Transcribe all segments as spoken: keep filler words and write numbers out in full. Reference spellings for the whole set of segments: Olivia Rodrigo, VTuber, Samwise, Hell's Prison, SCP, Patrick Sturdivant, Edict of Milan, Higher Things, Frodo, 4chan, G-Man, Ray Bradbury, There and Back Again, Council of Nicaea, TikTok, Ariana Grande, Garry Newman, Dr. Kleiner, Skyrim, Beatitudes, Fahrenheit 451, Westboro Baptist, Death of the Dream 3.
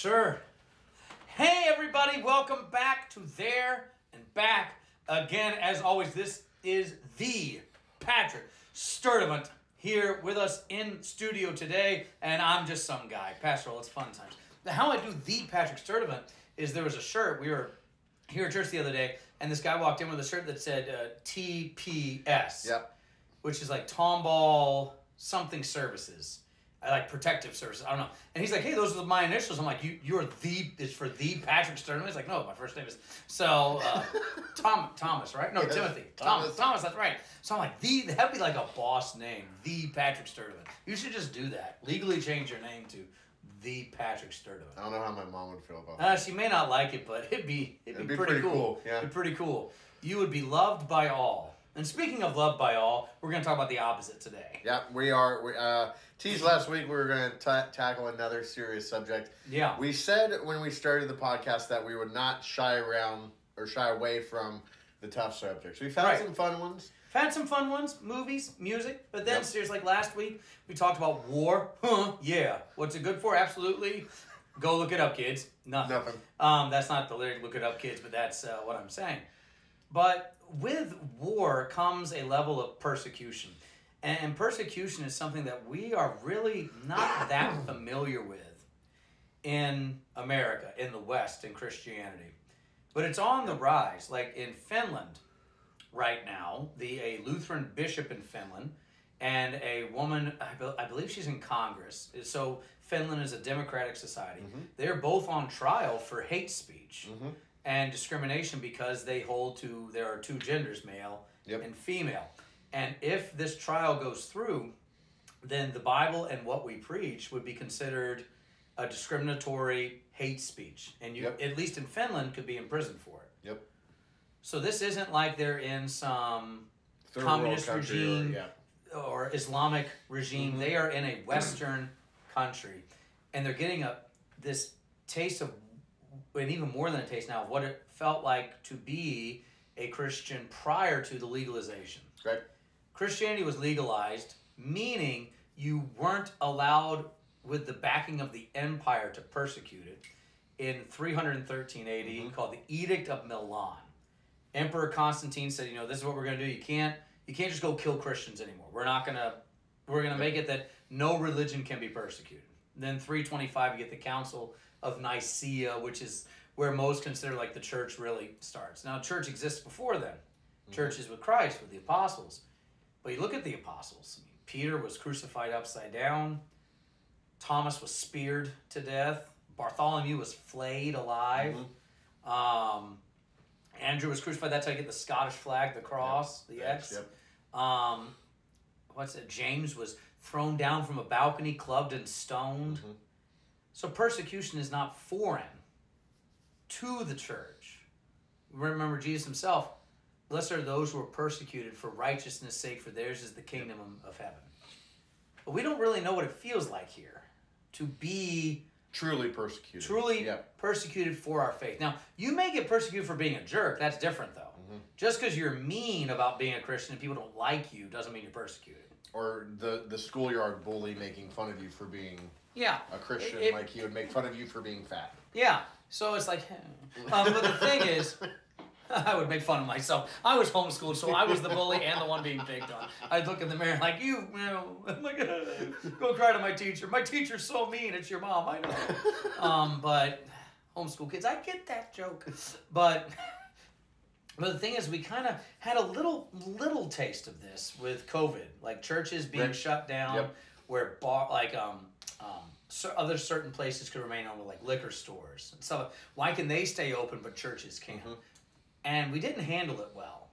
Sure. Hey, everybody. Welcome back to There and Back Again. As always, this is the Patrick Sturdivant here with us in studio today. And I'm just some guy. Pastoral, it's fun times. Now, how I do the Patrick Sturdivant is there was a shirt. We were here at church the other day, and this guy walked in with a shirt that said uh, T P S. Yep. Which is like Tomball something services. I like protective services. I don't know. And he's like, hey, those are my initials. I'm like, you, you're the, it's for the Patrick Sturdivant. He's like, no, my first name is. So, uh, Tom, Thomas, right? No, yes. Timothy. Thomas. Thomas, Thomas, that's right. So I'm like, the, that'd be like a boss name, the Patrick Sturdivant. You should just do that. Legally change your name to the Patrick Sturdivant. I don't know how my mom would feel about that. Uh, she may not like it, but it'd be, it'd, it'd be, be pretty, pretty cool. cool. Yeah. It'd be pretty cool. You would be loved by all. And speaking of loved by all, we're going to talk about the opposite today. Yeah, we are. We, uh, teased last week we were going to ta tackle another serious subject. Yeah. We said when we started the podcast that we would not shy around or shy away from the tough subjects. We found right. some fun ones. Found some fun ones, movies, music. But then, yep. seriously, like last week, we talked about war. Huh, yeah. What's it good for? Absolutely. Go look it up, kids. Nothing. Nothing. Um, that's not the lyric, look it up, kids, but that's uh, what I'm saying. But with war comes a level of persecution. And persecution is something that we are really not that familiar with in America, in the West, in Christianity. But it's on the rise. Like in Finland right now, the a Lutheran bishop in Finland and a woman, I, be, I believe she's in Congress. So Finland is a democratic society. Mm-hmm. They're both on trial for hate speech. Mm-hmm. And discrimination because they hold to, there are two genders, male yep. and female. And if this trial goes through, then the Bible and what we preach would be considered a discriminatory hate speech. And you, yep. at least in Finland, could be imprisoned for it. Yep. So this isn't like they're in some Third communist regime or, yeah. or Islamic regime. Mm-hmm. They are in a Western country. And they're getting a this taste of and even more than a taste now of what it felt like to be a Christian prior to the legalization. Right. Christianity was legalized, meaning you weren't allowed with the backing of the empire to persecute it. In three hundred thirteen A D, mm-hmm. called the Edict of Milan. Emperor Constantine said, you know, this is what we're going to do. You can't, you can't just go kill Christians anymore. We're not going to, we're going to make it that no religion can be persecuted. Then three twenty-five, you get the Council of Nicaea, which is where most consider like the church really starts. Now, church exists before then. Mm-hmm. Church is with Christ, with the apostles. But you look at the apostles. I mean, Peter was crucified upside down. Thomas was speared to death. Bartholomew was flayed alive. Mm-hmm. um, Andrew was crucified. That's how you get the Scottish flag, the cross, yep. the X. Yep. Um, what's it? James was thrown down from a balcony, clubbed and stoned. Mm-hmm. So persecution is not foreign to the church. Remember Jesus himself, blessed are those who are persecuted for righteousness' sake, for theirs is the kingdom of heaven. But we don't really know what it feels like here to be truly persecuted. Truly yeah. persecuted for our faith. Now, you may get persecuted for being a jerk. That's different, though. Mm-hmm. Just because you're mean about being a Christian and people don't like you doesn't mean you're persecuted. Or the, the schoolyard bully making fun of you for being yeah. a Christian, it, it, like he would make fun of you for being fat. Yeah, so it's like, um, but the thing is, I would make fun of myself. I was homeschooled, so I was the bully and the one being picked on. I'd look in the mirror like, you, you know, like, go cry to my teacher. My teacher's so mean, it's your mom, I know. Um, but homeschool kids, I get that joke. But... But the thing is, we kind of had a little little taste of this with COVID, like churches being right. shut down, yep. where bar like um um so other certain places could remain open, like liquor stores. And so why can they stay open but churches can't? Mm-hmm. And we didn't handle it well.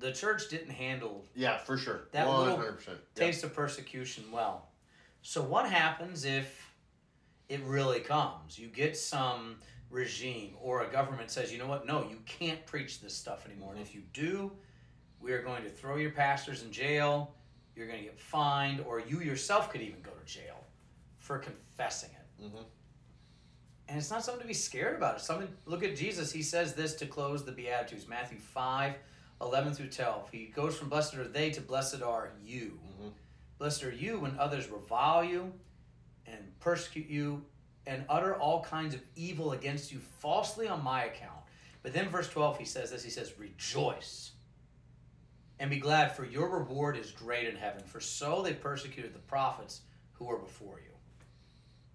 The church didn't handle yeah for sure that one hundred percent. Little taste yep. of persecution well. So what happens if it really comes? You get some regime or a government says, you know what, no, you can't preach this stuff anymore. And if you do, we are going to throw your pastors in jail, you're going to get fined, or you yourself could even go to jail for confessing it. Mm-hmm. And it's not something to be scared about. It's something, look at Jesus. He says this to close the Beatitudes, Matthew five, eleven through twelve. He goes from blessed are they to blessed are you. Mm-hmm. Blessed are you when others revile you and persecute you and utter all kinds of evil against you falsely on my account. But then verse twelve, he says this, he says, rejoice and be glad, for your reward is great in heaven, for so they persecuted the prophets who were before you.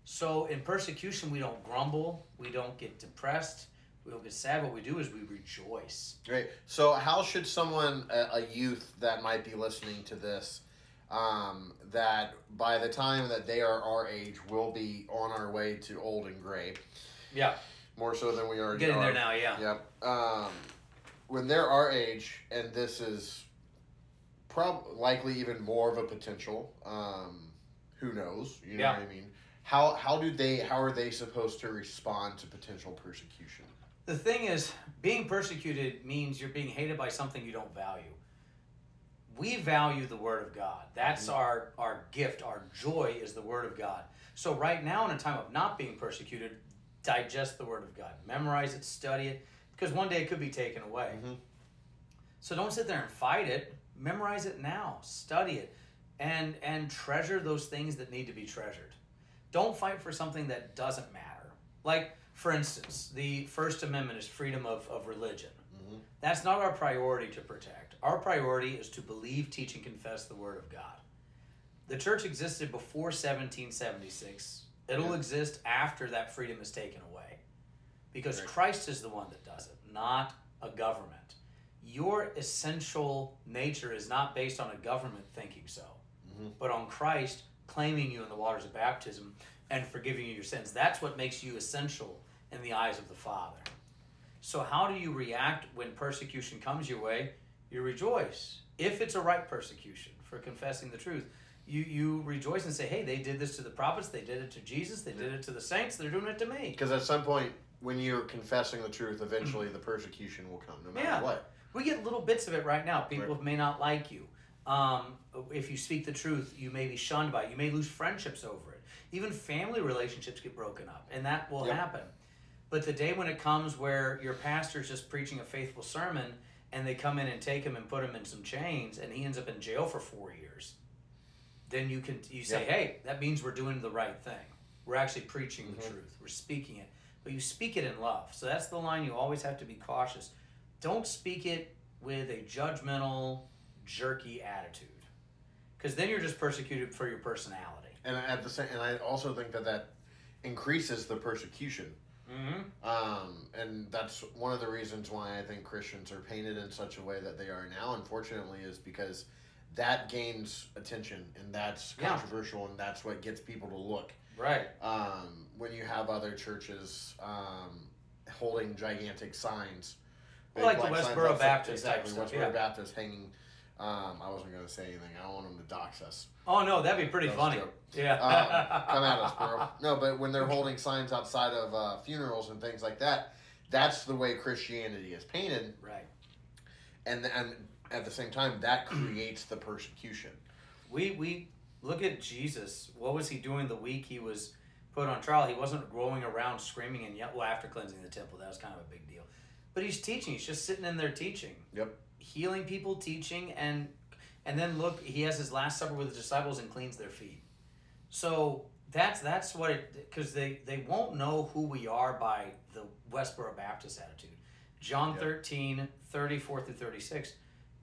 So in persecution, we don't grumble, we don't get depressed, we don't get sad. What we do is we rejoice. Great. So how should someone, a youth that might be listening to this, um, that by the time that they are our age, will be on our way to old and gray. Yeah. More so than we are. Getting there now, yeah. Yep. Um, when they're our age, and this is probably likely even more of a potential, um, who knows? You know yeah. what I mean? How how do they how are they supposed to respond to potential persecution? The thing is, being persecuted means you're being hated by something you don't value. We value the Word of God. That's mm-hmm. our, our gift. Our joy is the Word of God. So right now, in a time of not being persecuted, digest the Word of God. Memorize it, study it, because one day it could be taken away. Mm-hmm. So don't sit there and fight it. Memorize it now. Study it. And, and treasure those things that need to be treasured. Don't fight for something that doesn't matter. Like, for instance, the First Amendment is freedom of, of religion. Mm-hmm. That's not our priority to protect. Our priority is to believe, teach, and confess the Word of God. The church existed before seventeen seventy-six. It'll yeah. exist after that freedom is taken away. Because right. Christ is the one that does it, not a government. Your essential nature is not based on a government thinking so, mm-hmm. but on Christ claiming you in the waters of baptism and forgiving you your sins. That's what makes you essential in the eyes of the Father. So how do you react when persecution comes your way? You rejoice. If it's a right persecution for confessing the truth, you, you rejoice and say, hey, they did this to the prophets, they did it to Jesus, they did it to the saints, they're doing it to me. Because at some point, when you're confessing the truth, eventually the persecution will come, no matter yeah. what. We get little bits of it right now. People right. may not like you. Um, if you speak the truth, you may be shunned by it. You may lose friendships over it. Even family relationships get broken up, and that will yep. happen. But the day when it comes where your pastor's just preaching a faithful sermon, and they come in and take him and put him in some chains, and he ends up in jail for four years, then you can you say, yep. hey, that means we're doing the right thing. We're actually preaching mm-hmm. the truth. We're speaking it. But you speak it in love. So that's the line you always have to be cautious. Don't speak it with a judgmental, jerky attitude, because then you're just persecuted for your personality. And at the same, and I also think that that increases the persecution. Mm-hmm. Um, and that's one of the reasons why I think Christians are painted in such a way that they are now, unfortunately, is because that gains attention, and that's controversial, yeah. and that's what gets people to look. Right. Um, when you have other churches um, holding gigantic signs, well, like the Westboro Baptist, exactly. Westboro yeah. Baptist hanging. Um, I wasn't going to say anything. I don't want them to dox us. Oh, no, that'd be pretty that funny. Yeah. Um, come at us, bro. No, but when they're holding signs outside of uh, funerals and things like that, that's the way Christianity is painted. Right. And, and at the same time, that creates the persecution. We, we look at Jesus. What was he doing the week he was put on trial? He wasn't rolling around screaming and yelling. Well, after cleansing the temple, that was kind of a big deal. But he's teaching. He's just sitting in there teaching. Yep. Healing people, teaching, and and then look, he has his last supper with the disciples and cleans their feet. So that's that's what it, because they, they won't know who we are by the Westboro Baptist attitude. John yep. thirteen, thirty-four through thirty-six,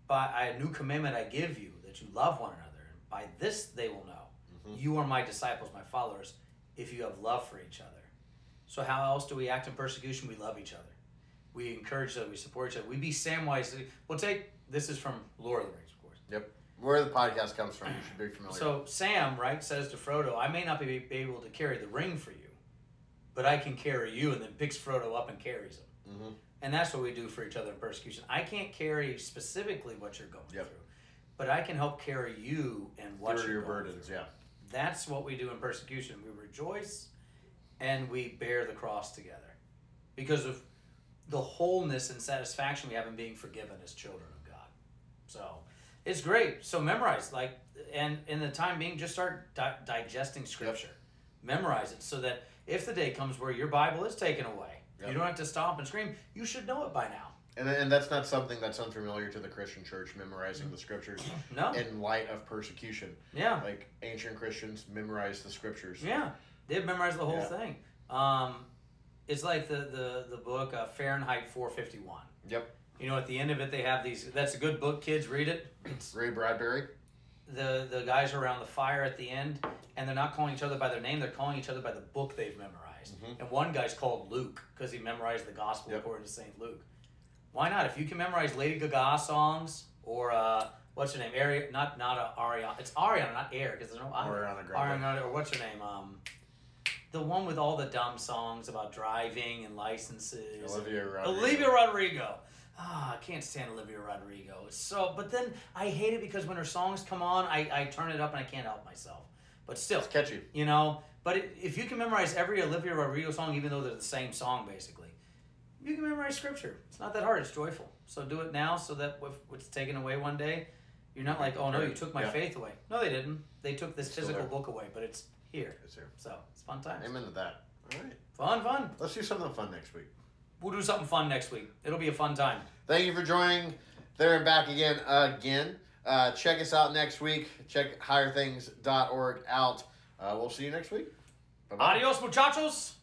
by a new commandment I give you, that you love one another. And by this they will know. Mm-hmm. You are my disciples, my followers, if you have love for each other. So how else do we act in persecution? We love each other. We encourage each other. We support each other. We be Samwise. We'll take, this is from Lord of the Rings, of course. Yep. Where the podcast comes from, you should be familiar. So Sam, right, says to Frodo, I may not be able to carry the ring for you, but I can carry you, and then picks Frodo up and carries him. Mm-hmm. And that's what we do for each other in persecution. I can't carry specifically what you're going yep. through, but I can help carry you and what through you're your going burdens, through. yeah. That's what we do in persecution. We rejoice, and we bear the cross together. Because of the wholeness and satisfaction we have in being forgiven as children of God. So it's great. So memorize, like, and in the time being, just start di digesting scripture. Yep. Memorize it so that if the day comes where your Bible is taken away, yep. you don't have to stomp and scream. You should know it by now. And, and that's not something that's unfamiliar to the Christian church, memorizing the scriptures no. in light of persecution. Yeah. Like ancient Christians memorized the scriptures. Yeah. They've memorized the whole yeah. thing. Um, it's like the, the, the book uh, Fahrenheit four fifty-one. Yep. You know, at the end of it, they have these. That's a good book, kids. Read it. It's Ray Bradbury. The the guys are around the fire at the end, and they're not calling each other by their name. They're calling each other by the book they've memorized. Mm-hmm. And one guy's called Luke because he memorized the gospel yep. according to Saint Luke. Why not? If you can memorize Lady Gaga songs or uh, what's her name? Ari not not uh, Ariana. It's Ariana, not Air, because there's no I. Ariana Grande. Ariana or what's her name? Um, the one with all the dumb songs about driving and licenses. Olivia Rodrigo. Olivia Rodrigo. Ah, oh, I can't stand Olivia Rodrigo. It's so, but then I hate it because when her songs come on, I, I turn it up and I can't help myself. But still, it's catchy, you know. But it, if you can memorize every Olivia Rodrigo song, even though they're the same song basically, you can memorize scripture. It's not that hard. It's joyful. So do it now, so that if it's taken away one day, you're not like, oh no, you took my yeah. faith away. No, they didn't. They took this still physical there. book away, but it's here. It's here. So it's fun times. Amen to that. All right. Fun, fun. Let's do something fun next week. We'll do something fun next week. It'll be a fun time. Thank you for joining There and Back Again. Again, uh, check us out next week. Check higher things dot org out. Uh, we'll see you next week. Bye-bye. Adios, muchachos.